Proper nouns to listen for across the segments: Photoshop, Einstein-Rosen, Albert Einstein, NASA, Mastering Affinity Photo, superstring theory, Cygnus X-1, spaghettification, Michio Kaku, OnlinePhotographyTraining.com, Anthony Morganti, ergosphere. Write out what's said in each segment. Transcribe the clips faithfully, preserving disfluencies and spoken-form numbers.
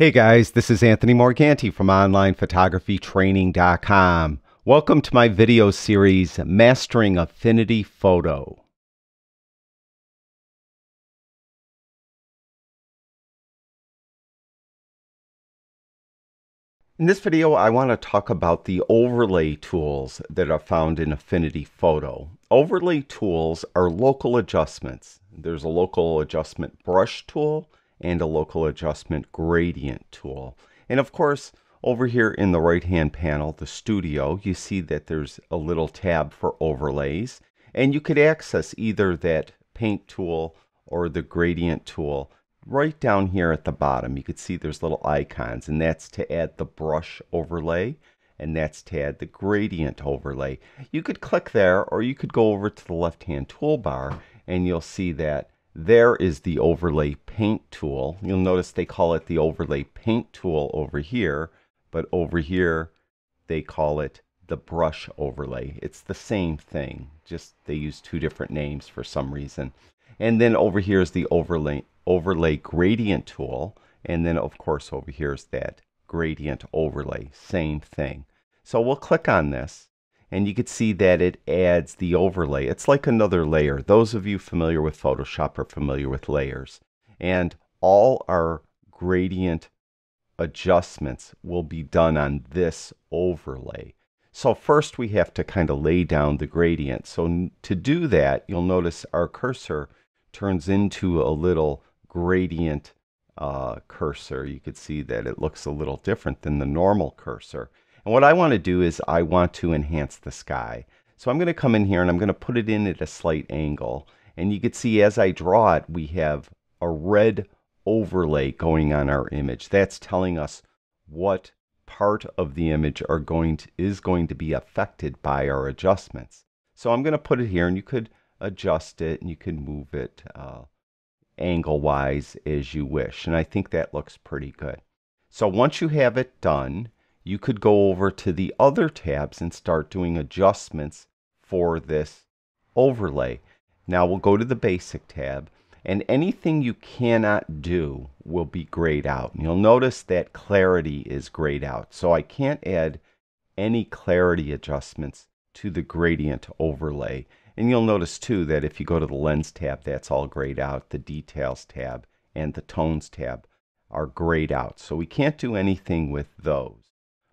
Hey guys, this is Anthony Morganti from Online Photography Training dot com. Welcome to my video series, Mastering Affinity Photo. In this video, I want to talk about the overlay tools that are found in Affinity Photo. Overlay tools are local adjustments. There's a local adjustment brush tool and a local adjustment gradient tool. And of course, over here in the right-hand panel, the studio, you see that there's a little tab for overlays, and you could access either that paint tool or the gradient tool. Right down here at the bottom, you could see there's little icons, and that's to add the brush overlay, and that's to add the gradient overlay. You could click there, or you could go over to the left-hand toolbar, and you'll see that there is the overlay paint tool. You'll notice they call it the overlay paint tool over here, but over here they call it the brush overlay. It's the same thing, just they use two different names for some reason. And then over here is the overlay overlay gradient tool, and then of course over here is that gradient overlay, same thing. So we'll click on this, and you can see that it adds the overlay. It's like another layer. Those of you familiar with Photoshop are familiar with layers. And all our gradient adjustments will be done on this overlay. So first we have to kind of lay down the gradient. So to do that, you'll notice our cursor turns into a little gradient uh, cursor. You can see that it looks a little different than the normal cursor. And what I want to do is I want to enhance the sky. So I'm going to come in here and I'm going to put it in at a slight angle. And you can see as I draw it, we have a red overlay going on our image. That's telling us what part of the image are going to, is going to be affected by our adjustments. So I'm going to put it here, and you could adjust it and you could move it uh, angle-wise as you wish. And I think that looks pretty good. So once you have it done, you could go over to the other tabs and start doing adjustments for this overlay. Now we'll go to the Basic tab, and anything you cannot do will be grayed out. And you'll notice that clarity is grayed out. So I can't add any clarity adjustments to the gradient overlay. And you'll notice too that if you go to the Lens tab, that's all grayed out. The Details tab and the Tones tab are grayed out. So we can't do anything with those.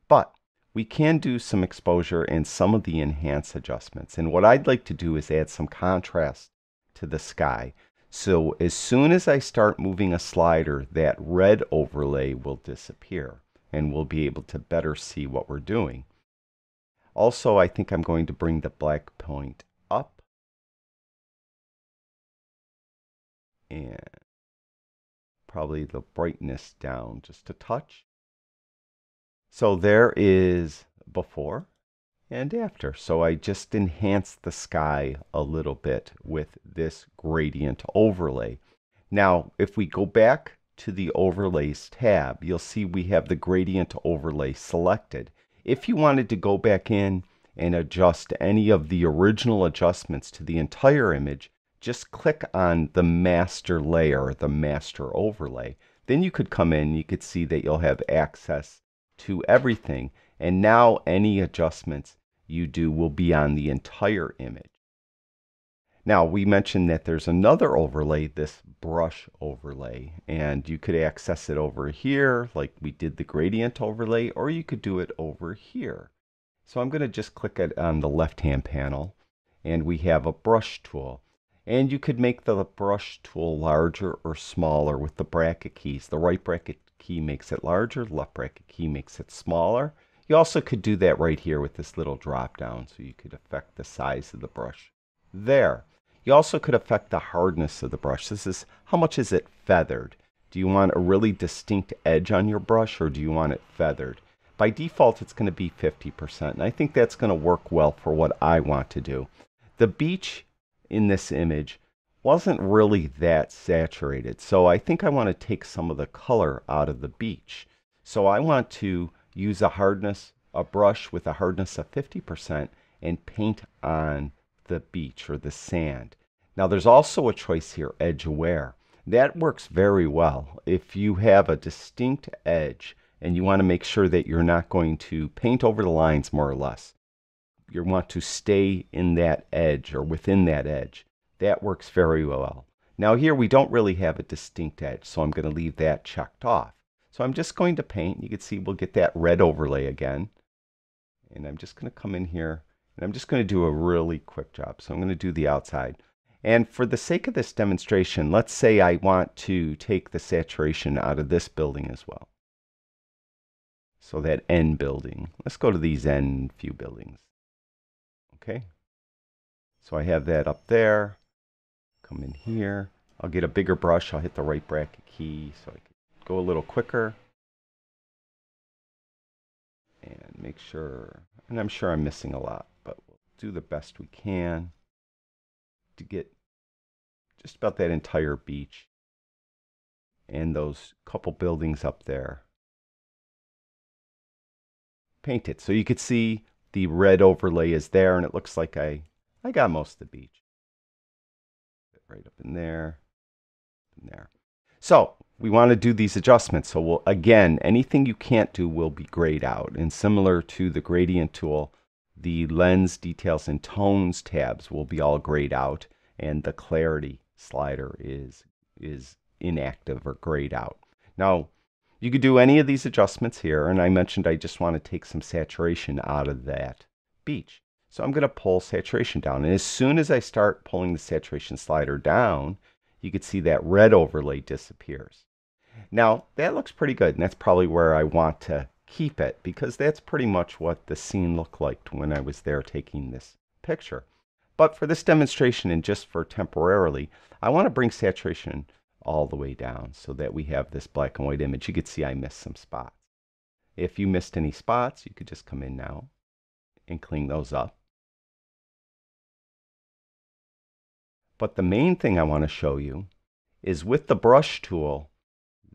But we can do some exposure and some of the enhance adjustments. And what I'd like to do is add some contrast to the sky. So as soon as I start moving a slider, that red overlay will disappear, and we'll be able to better see what we're doing. Also, I think I'm going to bring the black point up. And probably the brightness down just a touch. So there is before and after. So I just enhanced the sky a little bit with this gradient overlay. Now, if we go back to the Overlays tab, you'll see we have the gradient overlay selected. If you wanted to go back in and adjust any of the original adjustments to the entire image, just click on the master layer, the master overlay. Then you could come in, you could see that you'll have access to everything, and now any adjustments you do will be on the entire image. Now we mentioned that there's another overlay, this brush overlay, and you could access it over here like we did the gradient overlay, or you could do it over here. So I'm going to just click it on the left hand panel, and we have a brush tool, and you could make the brush tool larger or smaller with the bracket keys. The right bracket key makes it larger, left bracket key makes it smaller. You also could do that right here with this little drop down, so you could affect the size of the brush there. You also could affect the hardness of the brush. This is how much is it feathered. Do you want a really distinct edge on your brush, or do you want it feathered? By default it's going to be fifty percent, and I think that's going to work well for what I want to do. The beach in this image wasn't really that saturated, so I think I want to take some of the color out of the beach. So I want to use a hardness, a brush with a hardness of fifty percent, and paint on the beach or the sand. Now there's also a choice here, edge aware. That works very well if you have a distinct edge and you want to make sure that you're not going to paint over the lines more or less. You want to stay in that edge or within that edge. That works very well. Now here we don't really have a distinct edge, so I'm going to leave that checked off. So I'm just going to paint. You can see we'll get that red overlay again. And I'm just going to come in here and I'm just going to do a really quick job. So I'm going to do the outside. And for the sake of this demonstration, let's say I want to take the saturation out of this building as well. So that end building. Let's go to these end few buildings. Okay. So I have that up there. Come in here. I'll get a bigger brush. I'll hit the right bracket key so I can go a little quicker. And make sure, and I'm sure I'm missing a lot, but we'll do the best we can to get just about that entire beach and those couple buildings up there. Paint it. So you could see the red overlay is there and it looks like I, I got most of the beach. Right up in there, in there. So we want to do these adjustments. So we'll, again, anything you can't do will be grayed out. And similar to the gradient tool, the lens details and tones tabs will be all grayed out, and the clarity slider is is inactive or grayed out. Now, you could do any of these adjustments here, and I mentioned I just want to take some saturation out of that beach. So I'm going to pull saturation down, and as soon as I start pulling the saturation slider down, you can see that red overlay disappears. Now, that looks pretty good, and that's probably where I want to keep it, because that's pretty much what the scene looked like when I was there taking this picture. But for this demonstration, and just for temporarily, I want to bring saturation all the way down so that we have this black and white image. You could see I missed some spots. If you missed any spots, you could just come in now and clean those up. But the main thing I want to show you is with the brush tool,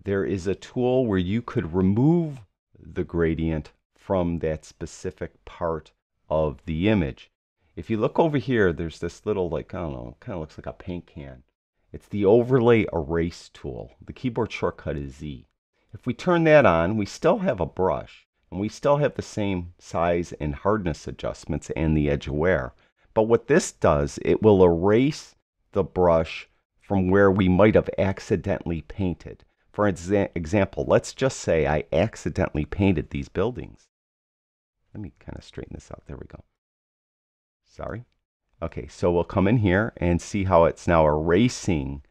there is a tool where you could remove the gradient from that specific part of the image. If you look over here, there's this little, like, I don't know, kind of looks like a paint can. It's the overlay erase tool. The keyboard shortcut is Z. If we turn that on, we still have a brush, and we still have the same size and hardness adjustments and the edge aware. But what this does, it will erase the brush from where we might have accidentally painted. For exa example, let's just say I accidentally painted these buildings. Let me kind of straighten this out. There we go. Sorry. Okay, so we'll come in here and see how it's now erasing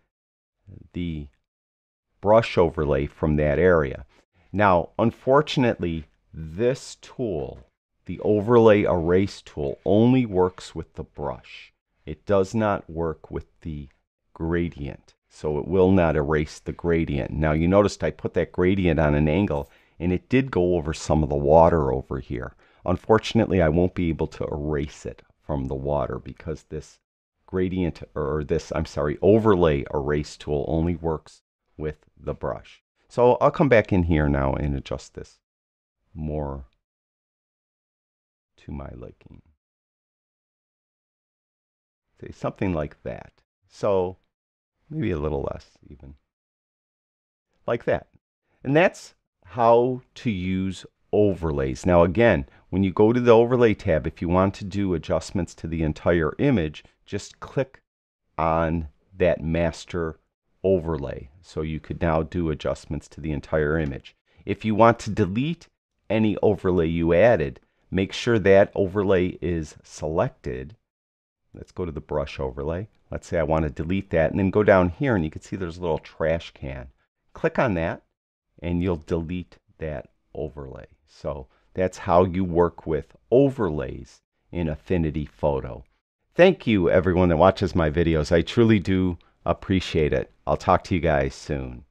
the brush overlay from that area. Now, unfortunately, this tool, the overlay erase tool, only works with the brush. It does not work with the gradient. So it will not erase the gradient. Now you noticed I put that gradient on an angle and it did go over some of the water over here. Unfortunately, I won't be able to erase it from the water because this gradient, or this, I'm sorry, overlay erase tool only works with the brush. So I'll come back in here now and adjust this more to my liking. Say something like that. So maybe a little less even. Like that. And that's how to use overlays. Now again, when you go to the overlay tab, if you want to do adjustments to the entire image, just click on that master overlay. So you could now do adjustments to the entire image. If you want to delete any overlay you added, make sure that overlay is selected. Let's go to the brush overlay. Let's say I want to delete that, and then go down here and you can see there's a little trash can. Click on that and you'll delete that overlay. So that's how you work with overlays in Affinity Photo. Thank you everyone that watches my videos. I truly do appreciate it. I'll talk to you guys soon.